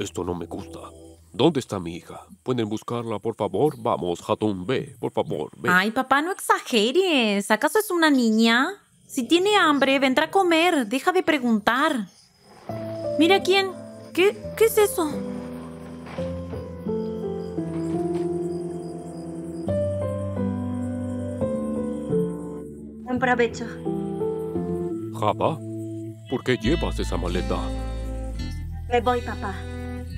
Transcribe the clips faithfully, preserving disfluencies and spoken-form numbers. esto no me gusta. ¿Dónde está mi hija? ¿Pueden buscarla, por favor? Vamos, Jatón, ve, por favor, ve. Ay, papá, no exageres. ¿Acaso es una niña? Si tiene hambre, vendrá a comer. Deja de preguntar. Mira quién. ¿Qué, qué es eso? Buen provecho. Japa, ¿por qué llevas esa maleta? Me voy, papá.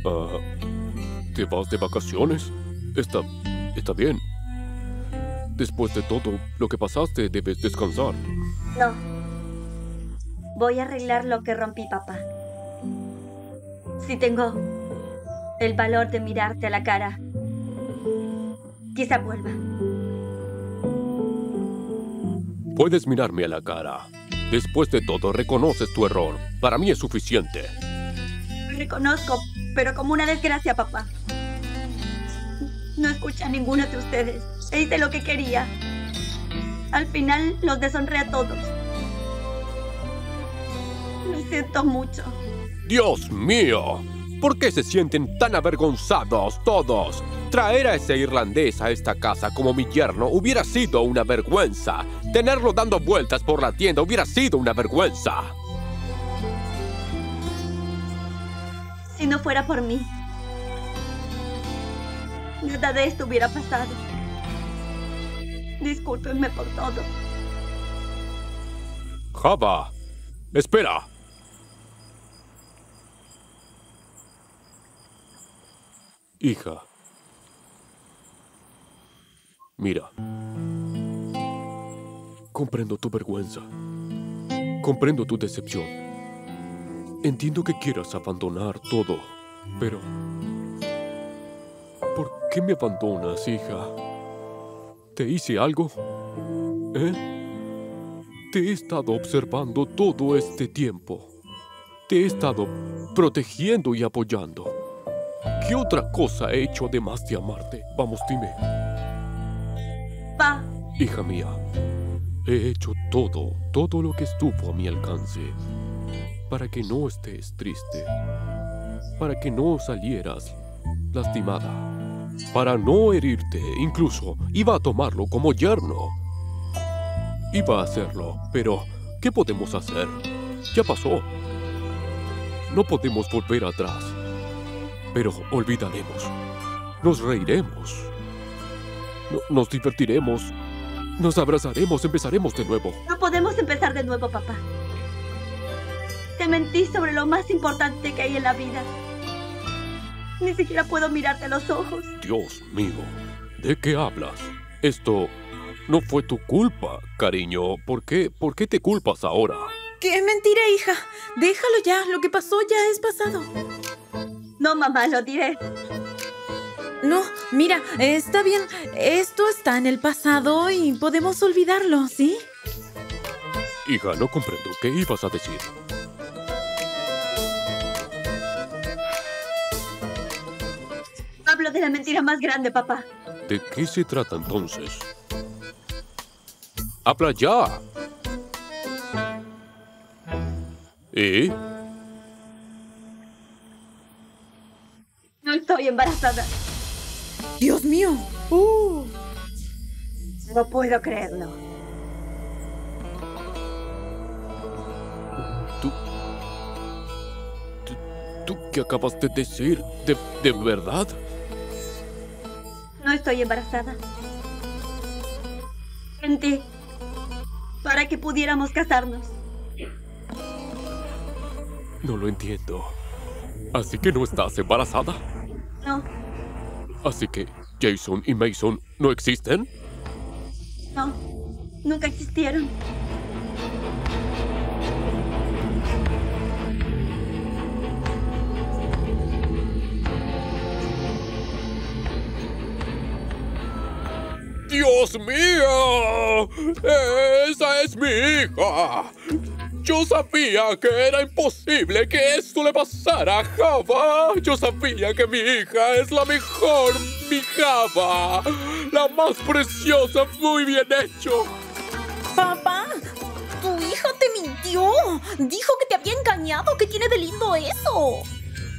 Ah... Uh... ¿Te vas de vacaciones? Está... está bien. Después de todo lo que pasaste, debes descansar. No. Voy a arreglar lo que rompí, papá. Si tengo el valor de mirarte a la cara, quizá vuelva. Puedes mirarme a la cara. Después de todo, reconoces tu error. Para mí es suficiente. Reconozco, pero como una desgracia, papá. No escuché a ninguno de ustedes. Hice lo que quería. Al final los deshonré a todos. Lo siento mucho. ¡Dios mío! ¿Por qué se sienten tan avergonzados todos? Traer a ese irlandés a esta casa como mi yerno hubiera sido una vergüenza. Tenerlo dando vueltas por la tienda hubiera sido una vergüenza. Si no fuera por mí, nada de esto hubiera pasado. Discúlpenme por todo. Jabá, espera. Hija, mira. Comprendo tu vergüenza. Comprendo tu decepción. Entiendo que quieras abandonar todo, pero... ¿por qué me abandonas, hija? ¿Te hice algo? ¿Eh? Te he estado observando todo este tiempo. Te he estado protegiendo y apoyando. ¿Qué otra cosa he hecho además de amarte? Vamos, dime. Pa. Hija mía, he hecho todo, todo lo que estuvo a mi alcance. Para que no estés triste. Para que no salieras lastimada. Para no herirte. Incluso iba a tomarlo como yerno. Iba a hacerlo. Pero, ¿qué podemos hacer? Ya pasó. No podemos volver atrás. Pero olvidaremos. Nos reiremos. Nos divertiremos. Nos abrazaremos. Empezaremos de nuevo. No podemos empezar de nuevo, papá. Te mentí sobre lo más importante que hay en la vida. Ni siquiera puedo mirarte a los ojos. Dios mío, ¿de qué hablas? Esto no fue tu culpa, cariño. ¿Por qué, por qué te culpas ahora? ¡Qué mentira, hija! Déjalo ya, lo que pasó ya es pasado. No, mamá, lo diré. No, mira, está bien. Esto está en el pasado y podemos olvidarlo, ¿sí? Hija, no comprendo qué ibas a decir. Hablo de la mentira más grande, papá. ¿De qué se trata entonces? ¡Habla ya! ¿Eh? No estoy embarazada. ¡Dios mío! Uh. No puedo creerlo. ¿Tú? ¿Tú, tú qué acabas de decir? ¿De, de verdad? No estoy embarazada. Mentí para que pudiéramos casarnos. No lo entiendo. ¿Así que no estás embarazada? No. ¿Así que Jason y Mason no existen? No, nunca existieron. ¡Dios mío! ¡Esa es mi hija! Yo sabía que era imposible que esto le pasara a Jabá. Yo sabía que mi hija es la mejor, mi Jabá. La más preciosa, muy bien hecho. Papá, tu hija te mintió. Dijo que te había engañado. ¿Qué tiene de lindo eso?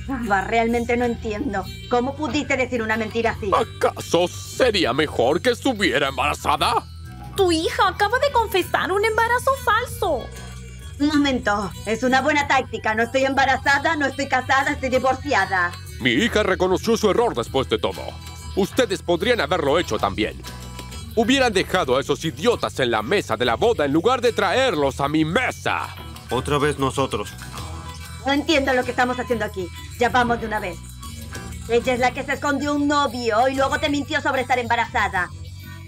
Havva, realmente no entiendo. ¿Cómo pudiste decir una mentira así? ¿Acaso sería mejor que estuviera embarazada? Tu hija acaba de confesar un embarazo falso. Un momento. Es una buena táctica. No estoy embarazada, no estoy casada, estoy divorciada. Mi hija reconoció su error después de todo. Ustedes podrían haberlo hecho también. Hubieran dejado a esos idiotas en la mesa de la boda en lugar de traerlos a mi mesa. Otra vez nosotros. No entiendo lo que estamos haciendo aquí. Ya vamos de una vez. Ella es la que se escondió un novio y luego te mintió sobre estar embarazada.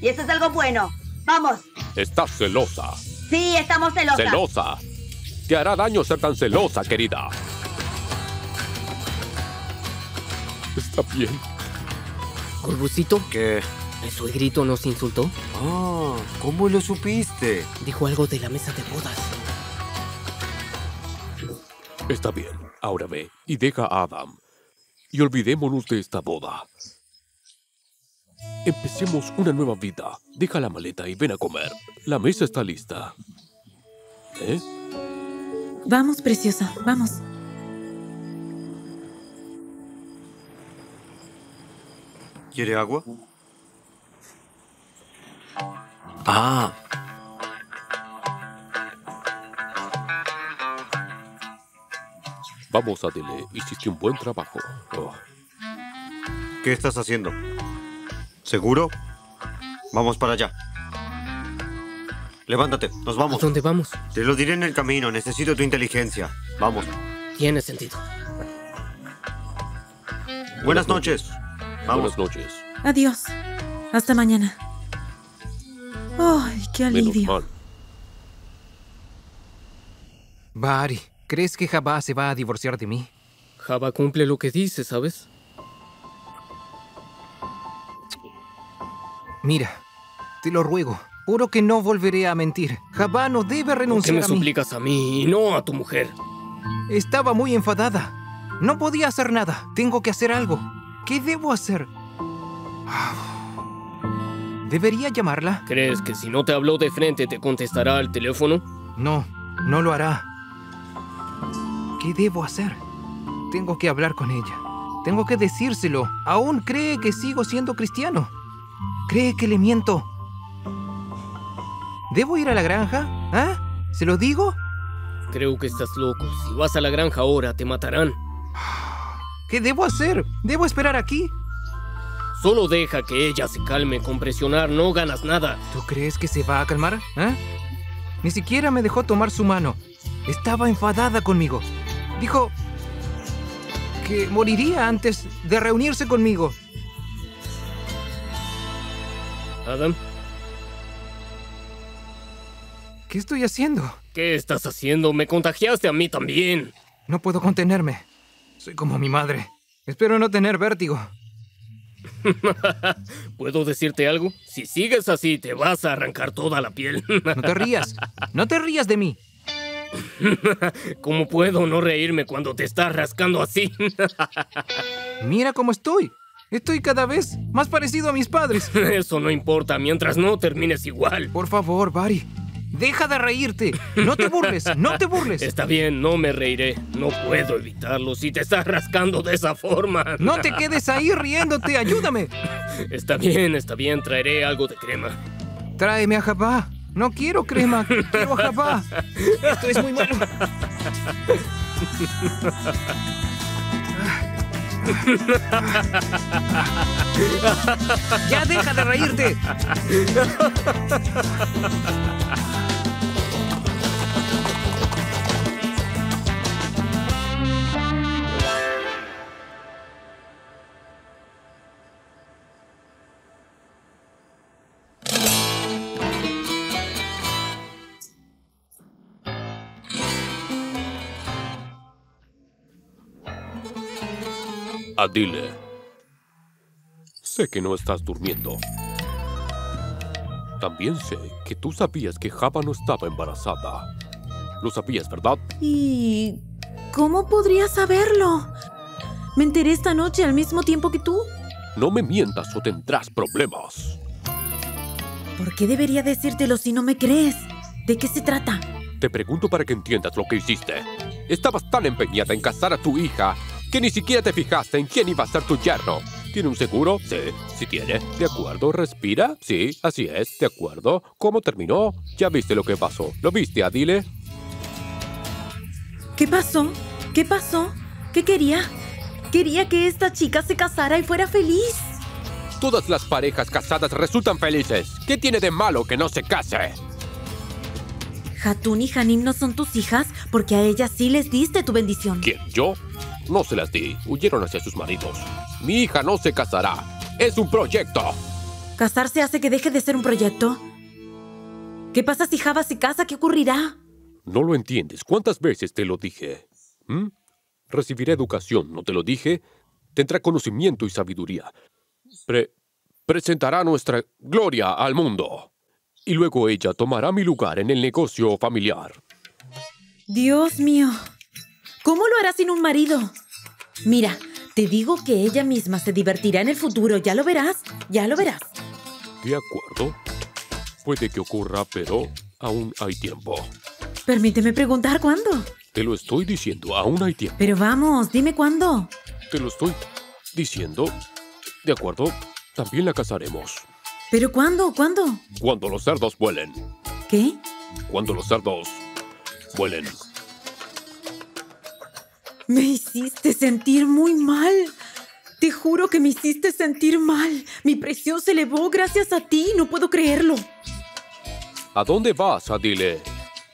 Y eso es algo bueno. ¡Vamos! Estás celosa. Sí, estamos celosas. Celosa. Te hará daño ser tan celosa, querida. Está bien. ¿Corbucito? ¿Qué? ¿El suegrito nos insultó? Ah, ¿cómo lo supiste? Dijo algo de la mesa de bodas. Está bien. Ahora ve y deja a Adam. Y olvidémonos de esta boda. Empecemos una nueva vida. Deja la maleta y ven a comer. La mesa está lista. ¿Eh? Vamos, preciosa. Vamos. ¿Quiere agua? Ah. Vamos, Adile. Hiciste un buen trabajo. Oh. ¿Qué estás haciendo? ¿Seguro? Vamos para allá. Levántate, nos vamos. ¿A dónde vamos? Te lo diré en el camino. Necesito tu inteligencia. Vamos. Tiene sentido. Buenas, Buenas noches. noches. Vamos. Buenas noches. Adiós. Hasta mañana. ¡Ay, qué alivio! Bahri, ¿crees que Jabá se va a divorciar de mí? Jabá cumple lo que dice, ¿sabes? Mira, te lo ruego. Juro que no volveré a mentir. Jabá no debe renunciar a mí. ¿Por qué me suplicas a mí y no a tu mujer? Estaba muy enfadada. No podía hacer nada. Tengo que hacer algo. ¿Qué debo hacer? ¿Debería llamarla? ¿Crees que si no te habló de frente te contestará al teléfono? No, no lo hará. ¿Qué debo hacer? Tengo que hablar con ella. Tengo que decírselo. Aún cree que sigo siendo cristiano. ¿Cree que le miento? ¿Debo ir a la granja? ¿Ah? ¿Se lo digo? Creo que estás loco. Si vas a la granja ahora, te matarán. ¿Qué debo hacer? ¿Debo esperar aquí? Solo deja que ella se calme. Con presionar no ganas nada. ¿Tú crees que se va a calmar? ¿Eh? Ni siquiera me dejó tomar su mano. Estaba enfadada conmigo. Dijo que moriría antes de reunirse conmigo. Adam. ¿Qué estoy haciendo? ¿Qué estás haciendo? Me contagiaste a mí también. No puedo contenerme. Soy como mi madre. Espero no tener vértigo. ¿Puedo decirte algo? Si sigues así, te vas a arrancar toda la piel. No te rías. No te rías de mí. ¿Cómo puedo no reírme cuando te estás rascando así? Mira cómo estoy. Estoy cada vez más parecido a mis padres. Eso no importa, mientras no termines igual. Por favor, Bahri, deja de reírte. No te burles, no te burles. Está bien, no me reiré. No puedo evitarlo si te estás rascando de esa forma. No te quedes ahí riéndote, ayúdame. Está bien, está bien, traeré algo de crema. Tráeme a Jabá. No quiero crema, quiero a Jabá. Esto es muy malo. ¡Ya deja de reírte! Adile, sé que no estás durmiendo. También sé que tú sabías que Japa no estaba embarazada. Lo sabías, ¿verdad? ¿Y cómo podría saberlo? Me enteré esta noche al mismo tiempo que tú. No me mientas o tendrás problemas. ¿Por qué debería decírtelo si no me crees? ¿De qué se trata? Te pregunto para que entiendas lo que hiciste. Estabas tan empeñada en casar a tu hija que ni siquiera te fijaste en quién iba a ser tu yerno. ¿Tiene un seguro? Sí, sí tiene. ¿De acuerdo? ¿Respira? Sí, así es. ¿De acuerdo? ¿Cómo terminó? Ya viste lo que pasó. ¿Lo viste, Adile? ¿Qué pasó? ¿Qué pasó? ¿Qué quería? Quería que esta chica se casara y fuera feliz. Todas las parejas casadas resultan felices. ¿Qué tiene de malo que no se case? Hatun y Hanim no son tus hijas porque a ellas sí les diste tu bendición. ¿Quién? ¿Yo? No se las di. Huyeron hacia sus maridos. Mi hija no se casará. ¡Es un proyecto! ¿Casarse hace que deje de ser un proyecto? ¿Qué pasa si Jabá se casa? ¿Qué ocurrirá? No lo entiendes. ¿Cuántas veces te lo dije? ¿Mm? Recibirá educación, ¿no te lo dije? Tendrá conocimiento y sabiduría. Pre- presentará nuestra gloria al mundo. Y luego ella tomará mi lugar en el negocio familiar. Dios mío. ¿Cómo lo hará sin un marido? Mira, te digo que ella misma se divertirá en el futuro. Ya lo verás, ya lo verás. De acuerdo. Puede que ocurra, pero aún hay tiempo. Permíteme preguntar cuándo. Te lo estoy diciendo, aún hay tiempo. Pero vamos, dime cuándo. Te lo estoy diciendo. De acuerdo, también la casaremos. ¿Pero cuándo? ¿Cuándo? Cuando los cerdos vuelen. ¿Qué? Cuando los cerdos vuelen. Me hiciste sentir muy mal. Te juro que me hiciste sentir mal. Mi presión se elevó gracias a ti. No puedo creerlo. ¿A dónde vas, Adile?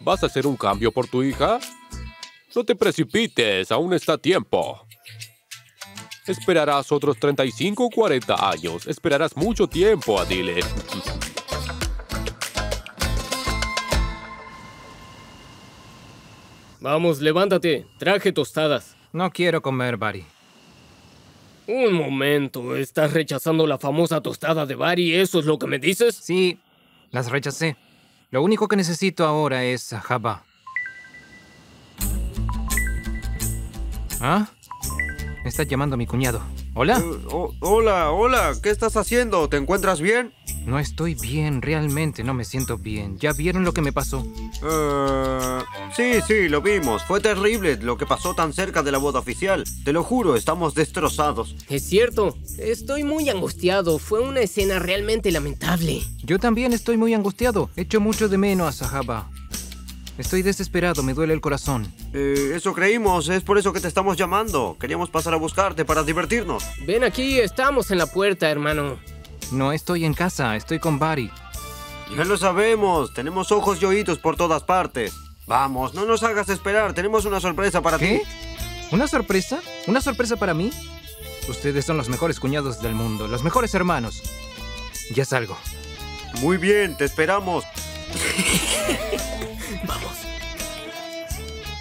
¿Vas a hacer un cambio por tu hija? No te precipites. Aún está a tiempo. Esperarás otros treinta y cinco o cuarenta años. Esperarás mucho tiempo, Adile. Vamos, levántate. Traje tostadas. No quiero comer, Bahri. Un momento. ¿Estás rechazando la famosa tostada de Bahri? ¿Eso es lo que me dices? Sí, las rechacé. Lo único que necesito ahora es a Jabá. ¿Ah? Me está llamando mi cuñado. ¿Hola? Uh, hola, hola. ¿Qué estás haciendo? ¿Te encuentras bien? No estoy bien, realmente no me siento bien. ¿Ya vieron lo que me pasó? Uh, sí, sí, lo vimos. Fue terrible lo que pasó tan cerca de la boda oficial. Te lo juro, estamos destrozados. Es cierto. Estoy muy angustiado. Fue una escena realmente lamentable. Yo también estoy muy angustiado. Echo mucho de menos a Jabá. Estoy desesperado, me duele el corazón. Eh, eso creímos, es por eso que te estamos llamando. Queríamos pasar a buscarte para divertirnos. Ven aquí, estamos en la puerta, hermano. No estoy en casa, estoy con Bahri. Ya lo sabemos, tenemos ojos y oídos por todas partes. Vamos, no nos hagas esperar, tenemos una sorpresa para ti. ¿Qué? ¿Una sorpresa? ¿Una sorpresa para mí? Ustedes son los mejores cuñados del mundo, los mejores hermanos. Ya salgo. Muy bien, te esperamos. Vamos.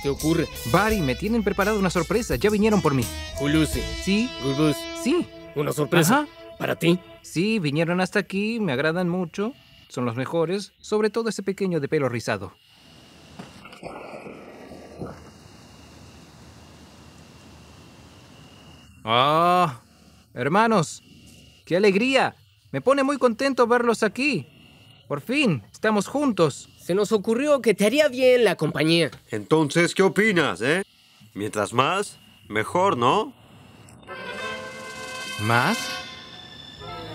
¿Qué ocurre? Bahri, me tienen preparado una sorpresa, ya vinieron por mí. Hulusi. ¿Sí? Gulbus. Sí. ¿Una sorpresa? Ajá. ¿Para ti? Sí, vinieron hasta aquí, me agradan mucho, son los mejores, sobre todo ese pequeño de pelo rizado. ¡Ah! Oh, hermanos, qué alegría. Me pone muy contento verlos aquí. Por fin, estamos juntos. Se nos ocurrió que te haría bien la compañía. Entonces, ¿qué opinas, eh? Mientras más, mejor, ¿no? ¿Más?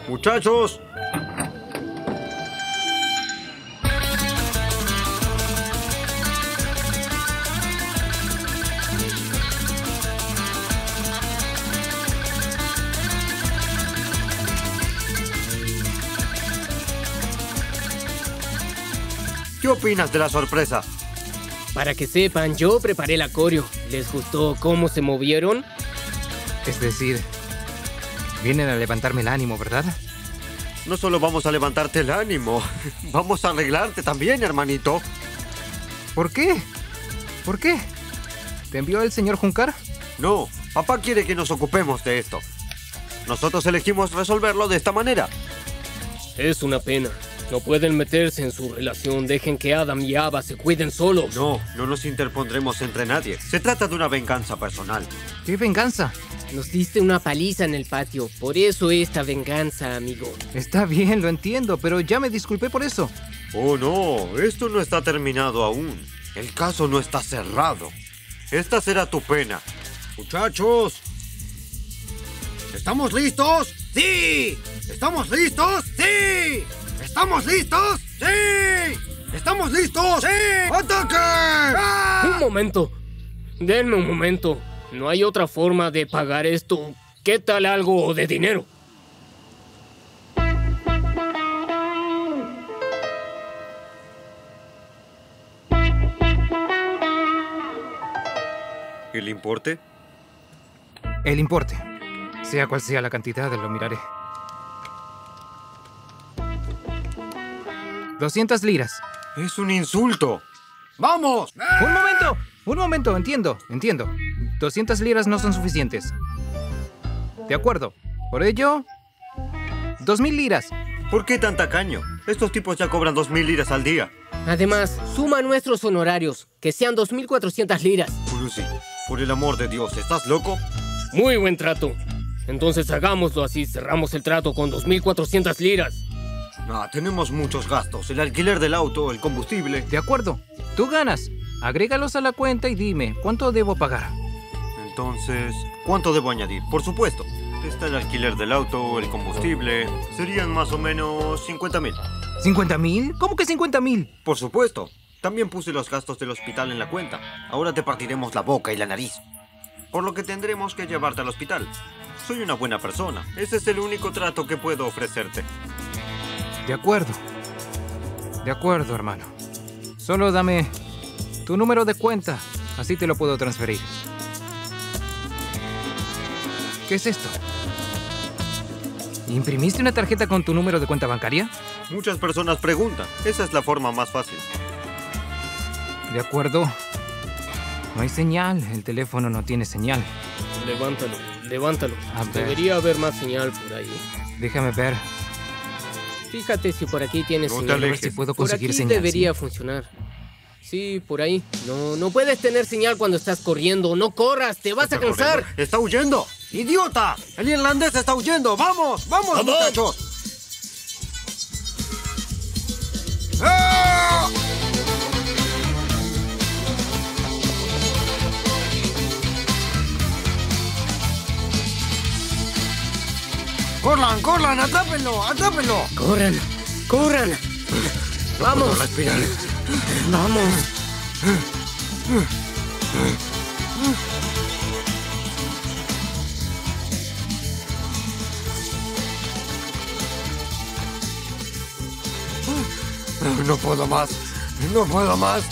¡Muchachos! ¿Qué opinas de la sorpresa? Para que sepan, yo preparé el acorio. ¿Les gustó cómo se movieron? Es decir... vienen a levantarme el ánimo, ¿verdad? No solo vamos a levantarte el ánimo, vamos a arreglarte también, hermanito. ¿Por qué? ¿Por qué? ¿Te envió el señor Hünkar? No, papá quiere que nos ocupemos de esto. Nosotros elegimos resolverlo de esta manera. Es una pena. No pueden meterse en su relación. Dejen que Adam y Jabá se cuiden solos. No, no nos interpondremos entre nadie. Se trata de una venganza personal. ¿Qué venganza? Nos diste una paliza en el patio. Por eso esta venganza, amigo. Está bien, lo entiendo, pero ya me disculpé por eso. Oh, no. Esto no está terminado aún. El caso no está cerrado. Esta será tu pena. Muchachos, ¿Estamos listos? ¡Sí! ¿Estamos listos? ¡Sí! ¿Estamos listos? ¡Sí! ¿Estamos listos? ¡Sí! ¡Ataque! ¡Ah! Un momento. Denme un momento. No hay otra forma de pagar esto. ¿Qué tal algo de dinero? ¿El importe? El importe. Sea cual sea la cantidad, lo miraré. doscientas liras. Es un insulto. ¡Vamos! ¡Un momento! Un momento, entiendo, entiendo. doscientas liras no son suficientes. De acuerdo. Por ello, dos mil liras. ¿Por qué tan tacaño? Estos tipos ya cobran dos mil liras al día. Además, suma nuestros honorarios, que sean dos mil cuatrocientas liras. Lucy, por el amor de Dios, ¿estás loco? Muy buen trato. Entonces hagámoslo así, cerramos el trato con dos mil cuatrocientas liras. Ah, tenemos muchos gastos, el alquiler del auto, el combustible... De acuerdo, tú ganas. Agrégalos a la cuenta y dime, ¿cuánto debo pagar? Entonces, ¿cuánto debo añadir? Por supuesto. Está el alquiler del auto, el combustible... Serían más o menos cincuenta mil. ¿cincuenta mil? ¿Cómo que cincuenta mil? Por supuesto. También puse los gastos del hospital en la cuenta. Ahora te partiremos la boca y la nariz. Por lo que tendremos que llevarte al hospital. Soy una buena persona. Ese es el único trato que puedo ofrecerte. De acuerdo. De acuerdo, hermano. Solo dame tu número de cuenta. Así te lo puedo transferir. ¿Qué es esto? ¿Imprimiste una tarjeta con tu número de cuenta bancaria? Muchas personas preguntan. Esa es la forma más fácil. De acuerdo. No hay señal. El teléfono no tiene señal. Levántalo, levántalo. A ver. Debería haber más señal por ahí. Déjame ver. Fíjate si por aquí tiene no señal. A ver si puedo conseguir señal. Por aquí debería funcionar. Sí, por ahí. No, no puedes tener señal cuando estás corriendo. No corras, te vas a cansar. Corriendo. ¡Está huyendo! ¡Idiota! ¡El irlandés está huyendo! ¡Vamos, vamos, ¡Vamos! muchachos! ¡Ah! ¡Corran, corran! ¡Atrápenlo, atrápenlo! ¡Corran, corran! ¡Vamos! No respirar. ¡Vamos! No puedo más, no puedo más.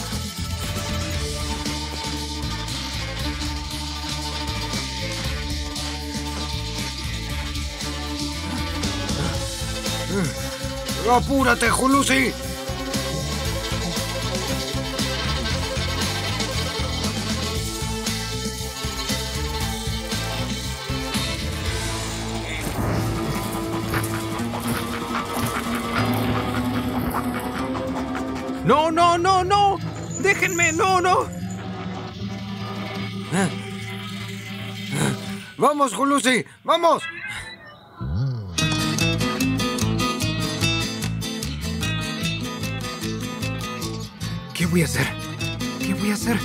¡Apúrate, Julusi! ¡No, no, no, no! ¡Déjenme! ¡No, no! ¡Vamos, Julusi! ¡Vamos! ¿Qué voy a hacer? ¿Qué voy a hacer?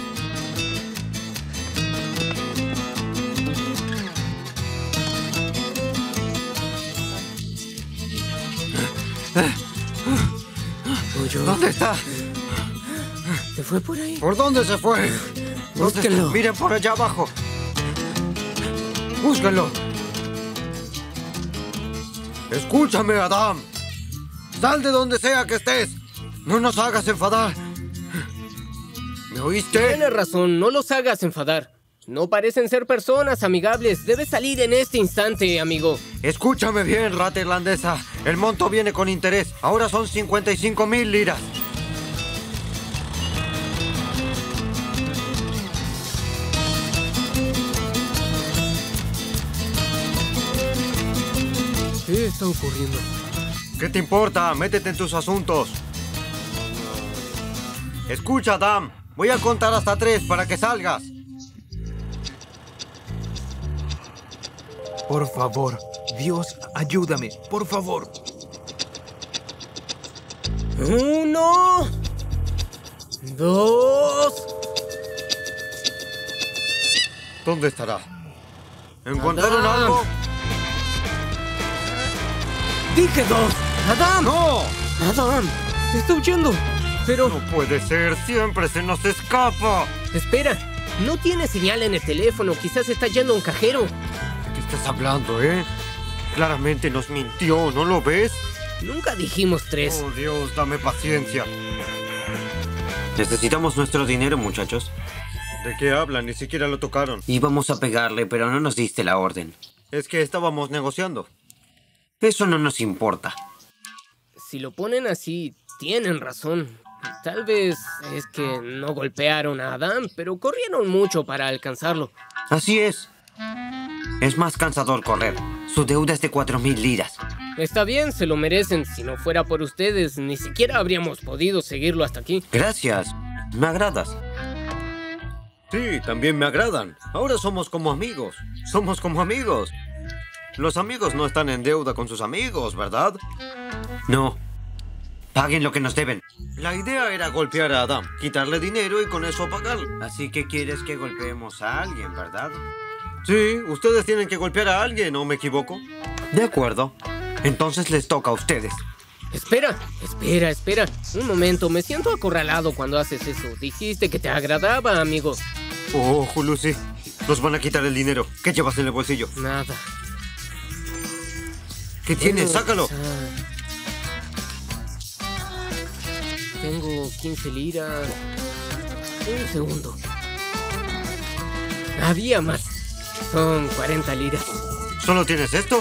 ¿Dónde está? ¿Se fue por ahí? ¿Por dónde se fue? Búsquenlo. Miren por allá abajo. Búsquenlo. Escúchame, Adam. Sal de donde sea que estés. No nos hagas enfadar. ¿Me oíste? Tienes razón, no los hagas enfadar. No parecen ser personas amigables. Debes salir en este instante, amigo. Escúchame bien, rata irlandesa. El monto viene con interés. Ahora son cincuenta y cinco mil liras. ¿Qué está ocurriendo? ¿Qué te importa? Métete en tus asuntos. Escucha, Adam. Voy a contar hasta tres para que salgas. Por favor, Dios, ayúdame, por favor. Uno, dos. ¿Dónde estará? ¿Encontraron algo? Dije dos. Adam. No. Adam. Está huyendo. Pero... No puede ser. Siempre se nos escapa. Espera. No tiene señal en el teléfono. Quizás está yendo a un cajero. ¿De qué estás hablando, eh? Claramente nos mintió. ¿No lo ves? Nunca dijimos tres. Oh, Dios, dame paciencia. Necesitamos nuestro dinero, muchachos. ¿De qué hablan? Ni siquiera lo tocaron. Íbamos a pegarle, pero no nos diste la orden. Es que estábamos negociando. Eso no nos importa. Si lo ponen así, tienen razón. Tal vez es que no golpearon a Adam, pero corrieron mucho para alcanzarlo. Así es. Es más cansador correr. Su deuda es de cuatro mil liras. Está bien, se lo merecen. Si no fuera por ustedes, ni siquiera habríamos podido seguirlo hasta aquí. Gracias. Me agradas. Sí, también me agradan. Ahora somos como amigos. Somos como amigos. Los amigos no están en deuda con sus amigos, ¿verdad? No. Paguen lo que nos deben. La idea era golpear a Adam, quitarle dinero y con eso pagar. Así que quieres que golpeemos a alguien, ¿verdad? Sí, ustedes tienen que golpear a alguien, ¿no me equivoco? De acuerdo. Entonces les toca a ustedes. Espera, espera, espera. Un momento, me siento acorralado cuando haces eso. Dijiste que te agradaba, amigo. Oh, Julusi. Nos van a quitar el dinero. ¿Qué llevas en el bolsillo? Nada. ¿Qué tienes? ¡Sácalo! Tengo quince liras. Un segundo. Había más. Son cuarenta liras. ¿Solo tienes esto?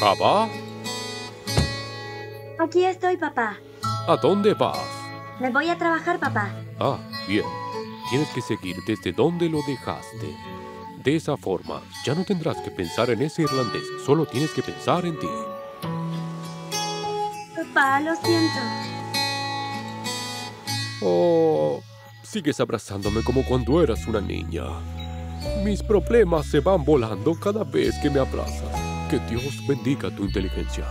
¿Jabá? Aquí estoy, papá. ¿A dónde vas? Me voy a trabajar, papá. Ah, bien. Tienes que seguir desde donde lo dejaste. De esa forma, ya no tendrás que pensar en ese irlandés. Solo tienes que pensar en ti. Papá, lo siento. Oh, sigues abrazándome como cuando eras una niña. Mis problemas se van volando cada vez que me abrazas. Que Dios bendiga tu inteligencia.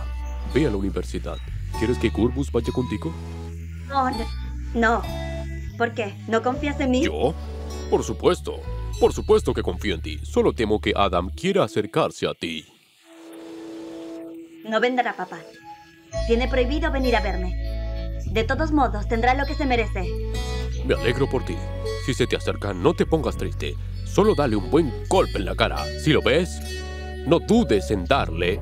Ve a la universidad. ¿Quieres que Curbus vaya contigo? No, no, no. ¿Por qué? ¿No confías en mí? ¿Yo? Por supuesto. Por supuesto que confío en ti. Solo temo que Adam quiera acercarse a ti. No vendrá, papá. Tiene prohibido venir a verme. De todos modos, tendrá lo que se merece. Me alegro por ti. Si se te acerca, no te pongas triste. Solo dale un buen golpe en la cara. Si lo ves... No dudes en darle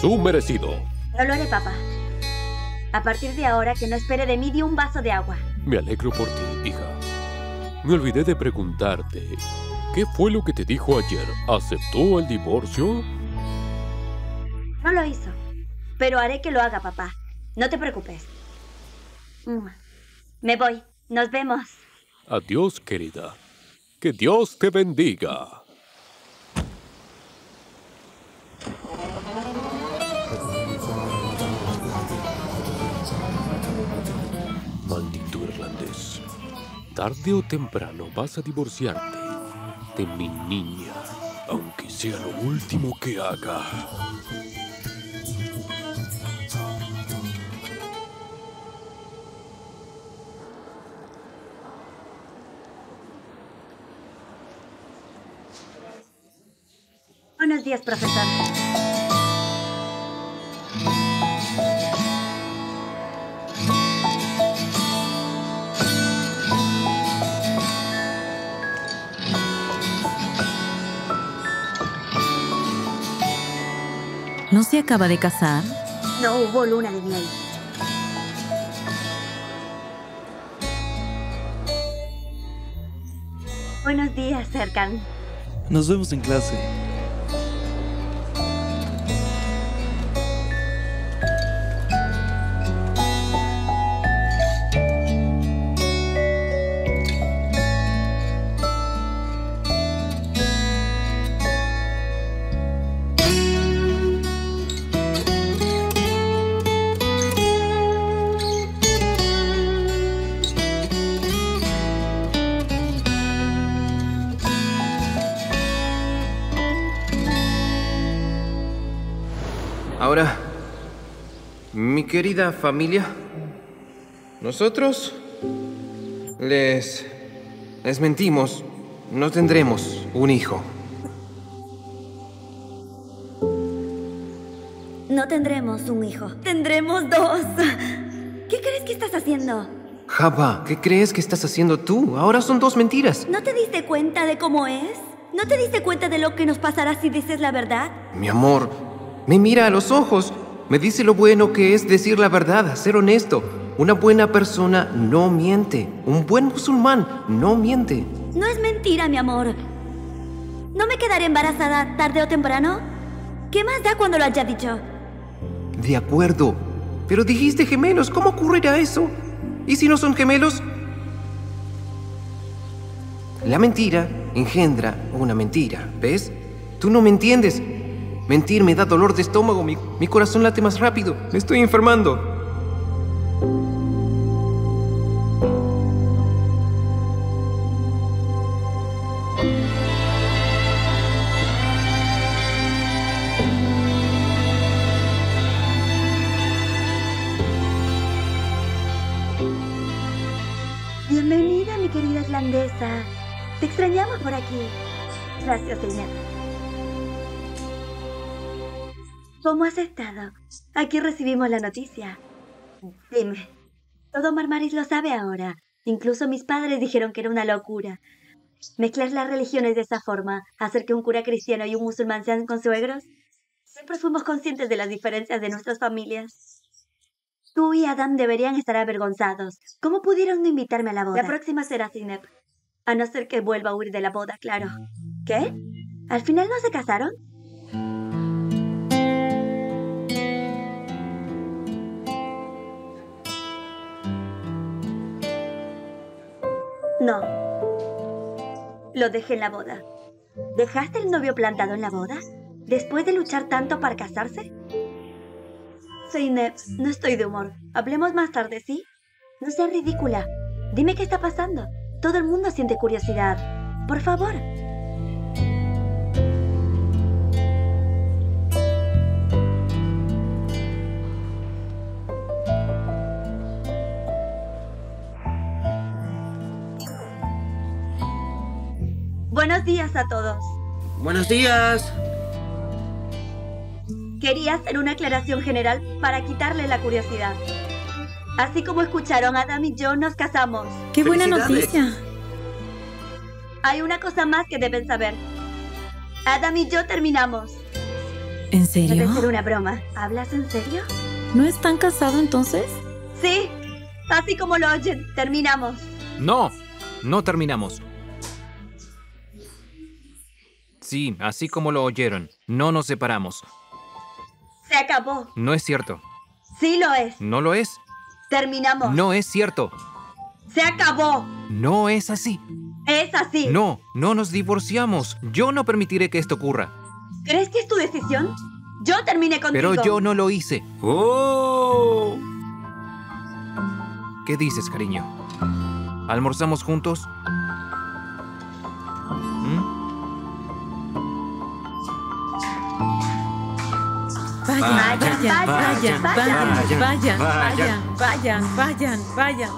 su merecido. No lo haré, papá. A partir de ahora, que no espere de mí ni un vaso de agua. Me alegro por ti, hija. Me olvidé de preguntarte, ¿qué fue lo que te dijo ayer? ¿Aceptó el divorcio? No lo hizo, pero haré que lo haga, papá. No te preocupes. Me voy. Nos vemos. Adiós, querida. Que Dios te bendiga. Maldito irlandés, tarde o temprano vas a divorciarte de mi niña, aunque sea lo último que haga. Buenos días, profesor. ¿No se acaba de casar? No hubo luna de miel. Buenos días, Erkan. Nos vemos en clase. Ahora, mi querida familia, nosotros les, les mentimos. No tendremos un hijo. No tendremos un hijo. ¡Tendremos dos! ¿Qué crees que estás haciendo? Japa, ¿qué crees que estás haciendo tú? Ahora son dos mentiras. ¿No te diste cuenta de cómo es? ¿No te diste cuenta de lo que nos pasará si dices la verdad? Mi amor, me mira a los ojos. Me dice lo bueno que es decir la verdad, ser honesto. Una buena persona no miente. Un buen musulmán no miente. No es mentira, mi amor. ¿No me quedaré embarazada tarde o temprano? ¿Qué más da cuando lo haya dicho? De acuerdo. Pero dijiste gemelos. ¿Cómo ocurrirá eso? ¿Y si no son gemelos? La mentira engendra una mentira, ¿ves? Tú no me entiendes. Mentir me da dolor de estómago. Mi, mi corazón late más rápido. Me estoy enfermando. Bienvenida, mi querida irlandesa. Te extrañamos por aquí. Gracias, Zeynep. ¿Cómo has estado? Aquí recibimos la noticia. Dime, todo Marmaris lo sabe ahora. Incluso mis padres dijeron que era una locura. Mezclar las religiones de esa forma, hacer que un cura cristiano y un musulmán sean consuegros. Siempre fuimos conscientes de las diferencias de nuestras familias. Tú y Adam deberían estar avergonzados. ¿Cómo pudieron no invitarme a la boda? La próxima será Zeynep. A no ser que vuelva a huir de la boda, claro. ¿Qué? ¿Al final no se casaron? No. Lo dejé en la boda. ¿Dejaste el novio plantado en la boda? ¿Después de luchar tanto para casarse? Zeynep, no estoy de humor. Hablemos más tarde, ¿sí? No seas ridícula. Dime qué está pasando. Todo el mundo siente curiosidad. Por favor. Buenos días a todos. Buenos días. Quería hacer una aclaración general para quitarle la curiosidad. Así como escucharon, Adam y yo nos casamos. ¡Qué buena noticia! Hay una cosa más que deben saber. Adam y yo terminamos. ¿En serio? Debe ser una broma. ¿Hablas en serio? ¿No están casados entonces? Sí, así como lo oyen, terminamos. No, no terminamos. Sí, así como lo oyeron, no nos separamos. Se acabó. No es cierto. Sí lo es. No lo es. Terminamos. No es cierto. Se acabó. No es así. Es así. No, no nos divorciamos. Yo no permitiré que esto ocurra. ¿Crees que es tu decisión? Yo terminé contigo. Pero yo no lo hice. ¡Oh! ¿Qué dices, cariño? ¿Almorzamos juntos? Vayan, vayan, vayan, vayan, vayan, vayan, vayan, vayan, vayan.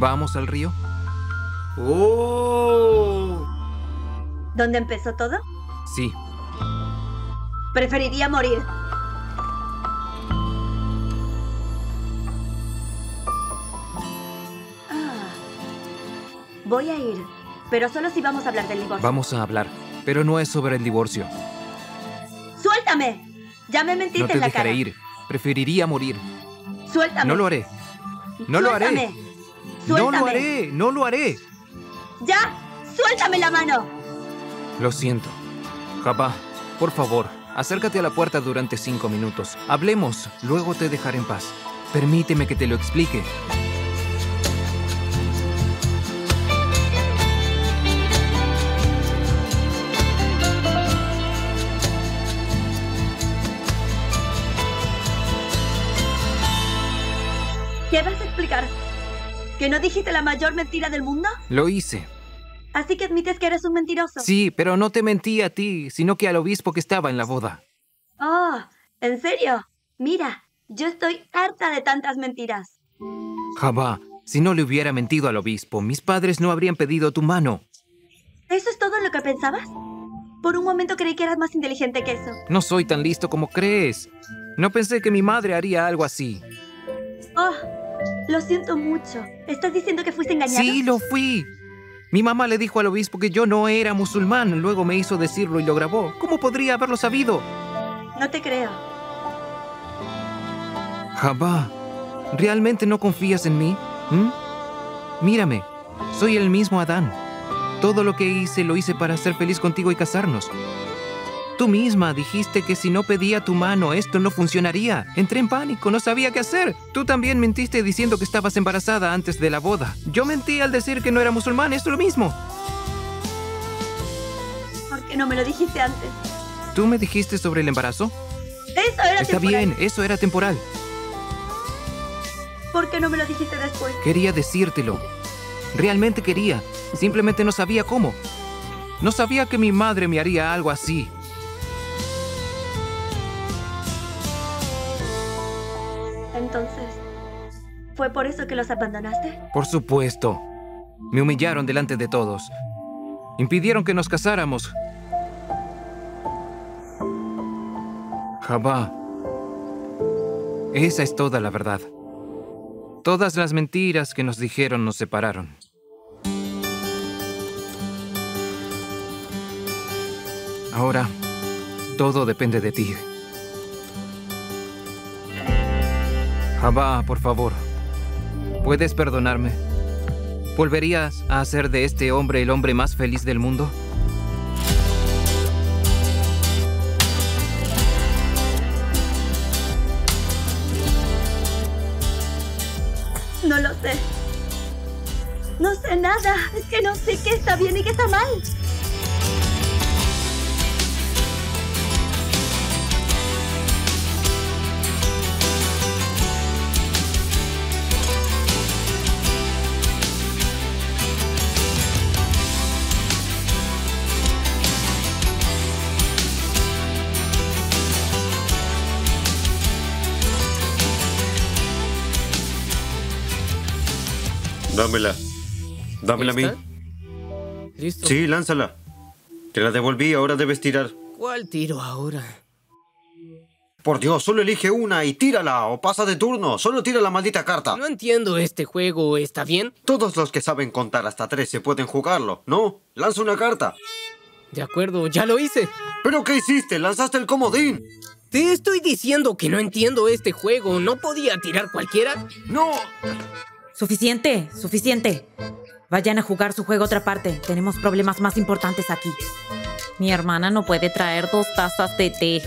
¿Vamos al río? ¡Oh! ¿Dónde empezó todo? Sí. Preferiría morir. Ah, voy a ir, pero solo si vamos a hablar del divorcio. Vamos a hablar, pero no es sobre el divorcio. ¡Suéltame! Ya me mentiste en la cara. No te dejaré ir. Preferiría morir. Suéltame. No lo haré. No lo haré. No lo haré. No lo haré. Ya. Suéltame la mano. Lo siento. Jabá, por favor, acércate a la puerta durante cinco minutos. Hablemos. Luego te dejaré en paz. Permíteme que te lo explique. ¿Qué vas a explicar? ¿Que no dijiste la mayor mentira del mundo? Lo hice. Así que admites que eres un mentiroso. Sí, pero no te mentí a ti, sino que al obispo que estaba en la boda. Oh, ¿En serio? Mira, yo estoy harta de tantas mentiras. Jabá, si no le hubiera mentido al obispo, mis padres no habrían pedido tu mano. ¿Eso es todo lo que pensabas? Por un momento creí que eras más inteligente que eso. No soy tan listo como crees. No pensé que mi madre haría algo así. Oh, lo siento mucho. ¿Estás diciendo que fuiste engañado? Sí, lo fui. Mi mamá le dijo al obispo que yo no era musulmán. Luego me hizo decirlo y lo grabó. ¿Cómo podría haberlo sabido? No te creo. Jabá, ¿realmente no confías en mí? ¿Mm? Mírame, soy el mismo Adán. Todo lo que hice, lo hice para ser feliz contigo y casarnos. Tú misma dijiste que si no pedía tu mano, esto no funcionaría. Entré en pánico, no sabía qué hacer. Tú también mentiste diciendo que estabas embarazada antes de la boda. Yo mentí al decir que no era musulmán, es lo mismo. ¿Por qué no me lo dijiste antes? ¿Tú me dijiste sobre el embarazo? Eso era temporal. Está bien, eso era temporal. ¿Por qué no me lo dijiste después? Quería decírtelo. Realmente quería. Simplemente no sabía cómo. No sabía que mi madre me haría algo así. Entonces, ¿fue por eso que los abandonaste? Por supuesto. Me humillaron delante de todos. Impidieron que nos casáramos. Jabá, esa es toda la verdad. Todas las mentiras que nos dijeron nos separaron. Ahora, todo depende de ti. Jabá, por favor, ¿puedes perdonarme? ¿Volverías a hacer de este hombre el hombre más feliz del mundo? No lo sé. No sé nada. Es que no sé qué está bien y qué está mal. Dámela. Dámela a mí. ¿Listo? Sí, lánzala. Te la devolví, ahora debes tirar. ¿Cuál tiro ahora? Por Dios, solo elige una y tírala o pasa de turno. Solo tira la maldita carta. No entiendo este juego, ¿está bien? Todos los que saben contar hasta trece pueden jugarlo, ¿no? Lanza una carta. De acuerdo, ya lo hice. ¿Pero qué hiciste? ¡Lanzaste el comodín! Te estoy diciendo que no entiendo este juego. ¿No podía tirar cualquiera? ¡No! Suficiente, suficiente. Vayan a jugar su juego a otra parte. Tenemos problemas más importantes aquí. Mi hermana no puede traer dos tazas de té.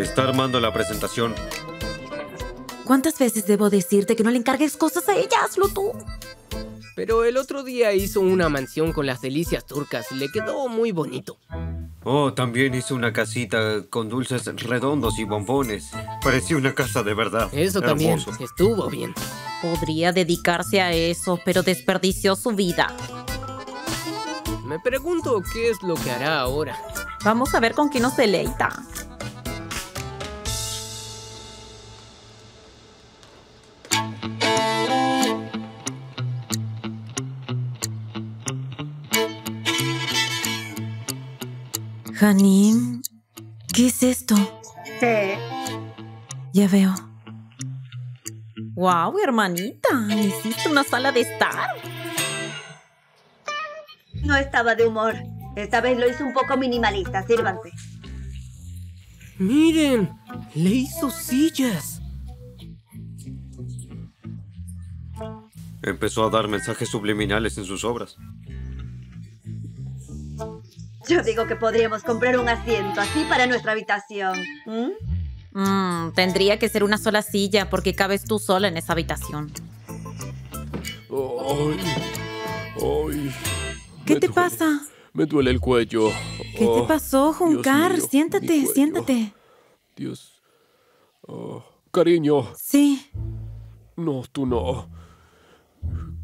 Está armando la presentación. ¿Cuántas veces debo decirte que no le encargues cosas a ella? Hazlo tú. Pero el otro día hizo una mansión con las delicias turcas. Le quedó muy bonito. Oh, también hizo una casita con dulces redondos y bombones. Parecía una casa de verdad. Eso también. Estuvo bien. Podría dedicarse a eso, pero desperdició su vida. Me pregunto qué es lo que hará ahora. Vamos a ver con qué nos deleita. Hanim, ¿qué es esto? Sí. Ya veo. ¡Guau, wow, hermanita! ¡Hiciste una sala de estar! No estaba de humor. Esta vez lo hice un poco minimalista. Sírvanse. ¡Miren! ¡Le hizo sillas! Empezó a dar mensajes subliminales en sus obras. Yo digo que podríamos comprar un asiento así para nuestra habitación. ¿Mm? Mm, tendría que ser una sola silla porque cabes tú sola en esa habitación. Ay, ay, ¿qué te duele, pasa? Me duele el cuello. ¿Qué oh, te pasó, Hünkar? Mío, siéntate, siéntate. Dios. Oh, cariño. Sí. No, tú no.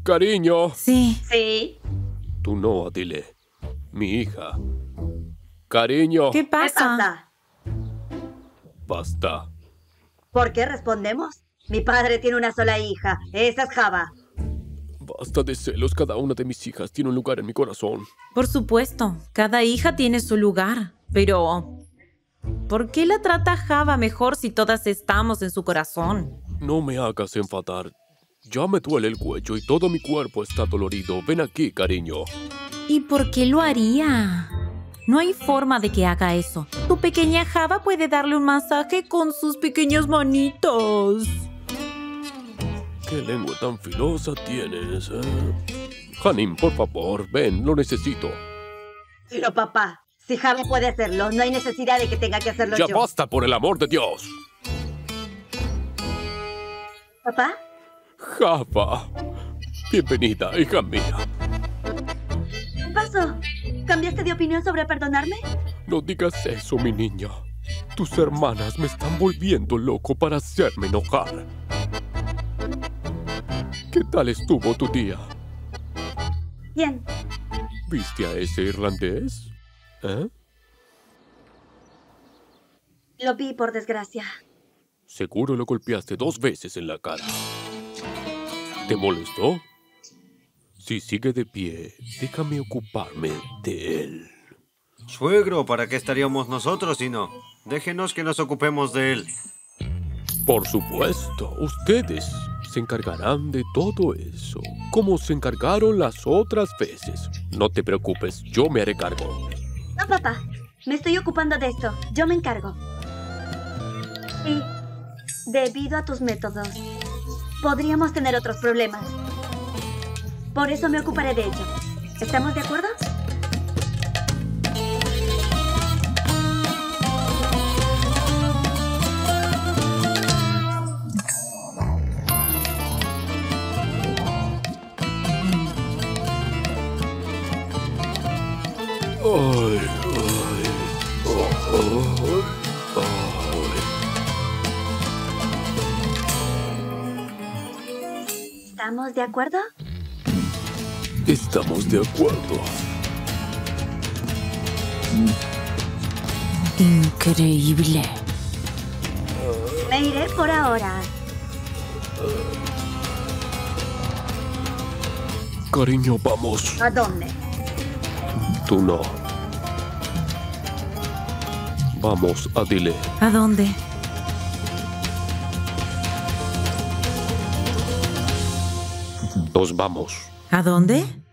Cariño. Sí. Sí. Tú no, Adile. Mi hija. Cariño. ¿Qué pasa? ¿Qué pasa? Basta. ¿Por qué respondemos? Mi padre tiene una sola hija. Esa es Jabá. Basta de celos. Cada una de mis hijas tiene un lugar en mi corazón. Por supuesto. Cada hija tiene su lugar. Pero... ¿por qué la trata Jabá mejor si todas estamos en su corazón? No me hagas enfadar. Ya me duele el cuello y todo mi cuerpo está dolorido. Ven aquí, cariño. ¿Y por qué lo haría? No hay forma de que haga eso. Tu pequeña Jabá puede darle un masaje con sus pequeños manitos. ¿Qué lengua tan filosa tienes, eh? Hanim, por favor, ven, lo necesito. No, papá. Si Jabá puede hacerlo, no hay necesidad de que tenga que hacerlo yo. ¡Ya basta, por el amor de Dios! ¿Papá? Jabá. Bienvenida, hija mía. ¿Qué pasó? ¿Cambiaste de opinión sobre perdonarme? No digas eso, mi niña. Tus hermanas me están volviendo loco para hacerme enojar. ¿Qué tal estuvo tu día? Bien. ¿Viste a ese irlandés? ¿Eh? Lo vi, por desgracia. Seguro lo golpeaste dos veces en la cara. ¿Te molestó? Si sigue de pie, déjame ocuparme de él. Suegro, ¿para qué estaríamos nosotros si no? Déjenos que nos ocupemos de él. Por supuesto, ustedes se encargarán de todo eso, como se encargaron las otras veces. No te preocupes, yo me haré cargo. No, papá. Me estoy ocupando de esto. Yo me encargo. Y, debido a tus métodos, podríamos tener otros problemas. Por eso me ocuparé de ello. ¿Estamos de acuerdo? Ay, ay, oh, oh, ay. ¿Estamos de acuerdo? Estamos de acuerdo. Increíble. Me iré por ahora. Cariño, vamos. ¿A dónde? Tú no. Vamos, Adile. ¿A dónde? Nos vamos. ¿A dónde?